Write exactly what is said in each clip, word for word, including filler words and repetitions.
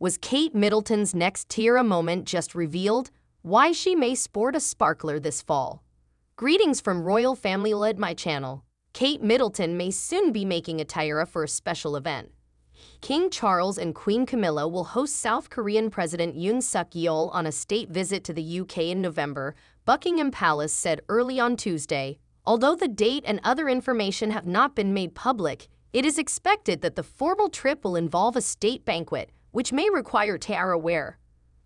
Was Kate Middleton's next tiara moment just revealed? Why she may sport a sparkler this fall. Greetings from Royal Family Led my channel. Kate Middleton may soon be making a tiara for a special event. King Charles and Queen Camilla will host South Korean President Yoon Suk-yeol on a state visit to the U K in November, Buckingham Palace said early on Tuesday. Although the date and other information have not been made public, it is expected that the formal trip will involve a state banquet, which may require tiara wear.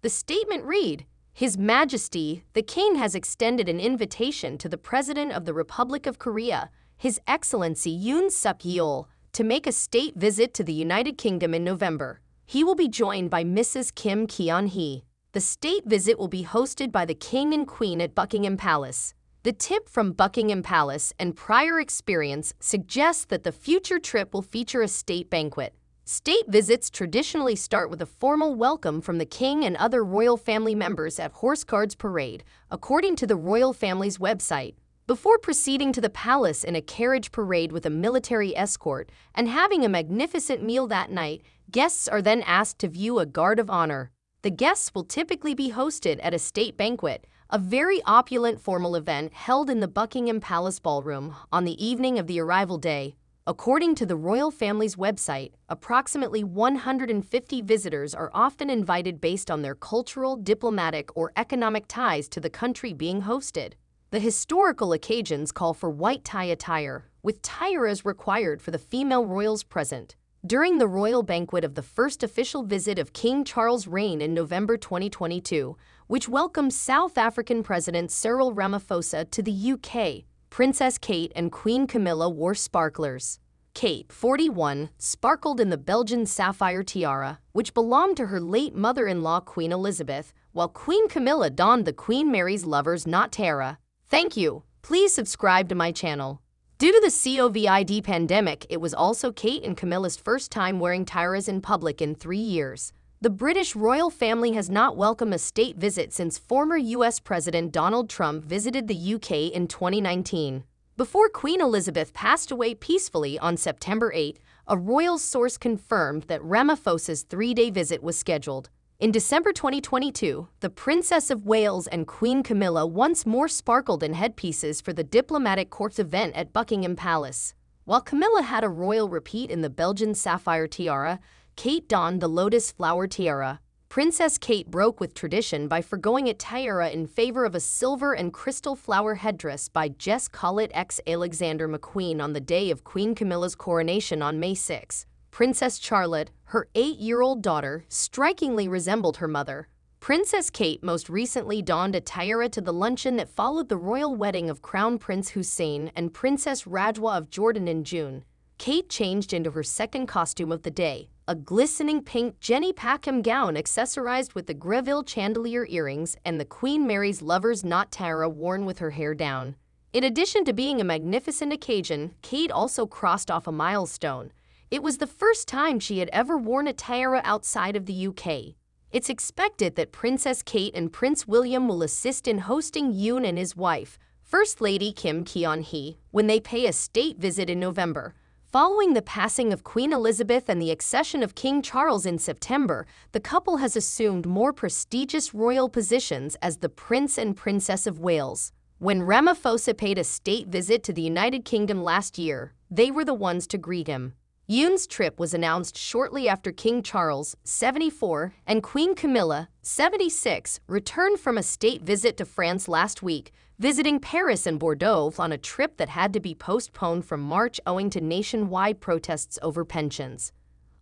The statement read, His Majesty, the King has extended an invitation to the President of the Republic of Korea, His Excellency Yoon Suk-yeol, to make a state visit to the United Kingdom in November. He will be joined by Missus Kim Keon-hee. The state visit will be hosted by the King and Queen at Buckingham Palace. The tip from Buckingham Palace and prior experience suggests that the future trip will feature a state banquet. State visits traditionally start with a formal welcome from the King and other royal family members at Horse Guards Parade, according to the royal family's website, before proceeding to the palace in a carriage parade with a military escort and having a magnificent meal that night. Guests are then asked to view a guard of honor. The guests will typically be hosted at a state banquet, a very opulent formal event held in the Buckingham Palace ballroom on the evening of the arrival day. According to the royal family's website, approximately one hundred fifty visitors are often invited based on their cultural, diplomatic, or economic ties to the country being hosted. The historical occasions call for white tie attire, with tiaras required for the female royals present. During the royal banquet of the first official visit of King Charles' reign in November twenty twenty-two, which welcomed South African President Cyril Ramaphosa to the U K, Princess Kate and Queen Camilla wore sparklers. Kate, forty-one, sparkled in the Belgian sapphire tiara, which belonged to her late mother-in-law Queen Elizabeth, while Queen Camilla donned the Queen Mary's lover's knot tiara. Thank you. Please subscribe to my channel. Due to the COVID pandemic, it was also Kate and Camilla's first time wearing tiaras in public in three years. The British royal family has not welcomed a state visit since former U S President Donald Trump visited the U K in twenty nineteen. Before Queen Elizabeth passed away peacefully on September eighth, a royal source confirmed that Ramaphosa's three-day visit was scheduled. In December twenty twenty-two, the Princess of Wales and Queen Camilla once more sparkled in headpieces for the diplomatic corps event at Buckingham Palace. While Camilla had a royal repeat in the Belgian sapphire tiara, Kate donned the lotus flower tiara. Princess Kate broke with tradition by forgoing a tiara in favor of a silver and crystal flower headdress by Jess Collett ex Alexander McQueen on the day of Queen Camilla's coronation on May sixth. Princess Charlotte, her eight-year-old daughter, strikingly resembled her mother. Princess Kate most recently donned a tiara to the luncheon that followed the royal wedding of Crown Prince Hussein and Princess Rajwa of Jordan in June. Kate changed into her second costume of the day, a glistening pink Jenny Packham gown accessorized with the Greville chandelier earrings and the Queen Mary's lover's knot tiara worn with her hair down. In addition to being a magnificent occasion, Kate also crossed off a milestone. It was the first time she had ever worn a tiara outside of the U K. It's expected that Princess Kate and Prince William will assist in hosting Yoon and his wife, First Lady Kim Keon-hee, when they pay a state visit in November. Following the passing of Queen Elizabeth and the accession of King Charles in September, the couple has assumed more prestigious royal positions as the Prince and Princess of Wales. When Ramaphosa paid a state visit to the United Kingdom last year, they were the ones to greet him. Yoon's trip was announced shortly after King Charles, seventy-four, and Queen Camilla, seventy-six, returned from a state visit to France last week, visiting Paris and Bordeaux on a trip that had to be postponed from March owing to nationwide protests over pensions.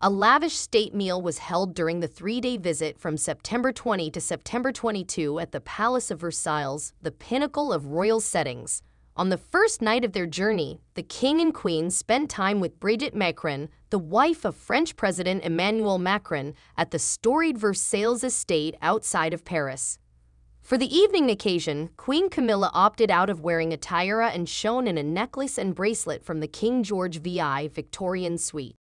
A lavish state meal was held during the three-day visit from September twentieth to September twenty-second at the Palace of Versailles, the pinnacle of royal settings. On the first night of their journey, the King and Queen spent time with Brigitte Macron, the wife of French President Emmanuel Macron, at the storied Versailles estate outside of Paris. For the evening occasion, Queen Camilla opted out of wearing a tiara and shone in a necklace and bracelet from the King George the Fifth Victorian suite.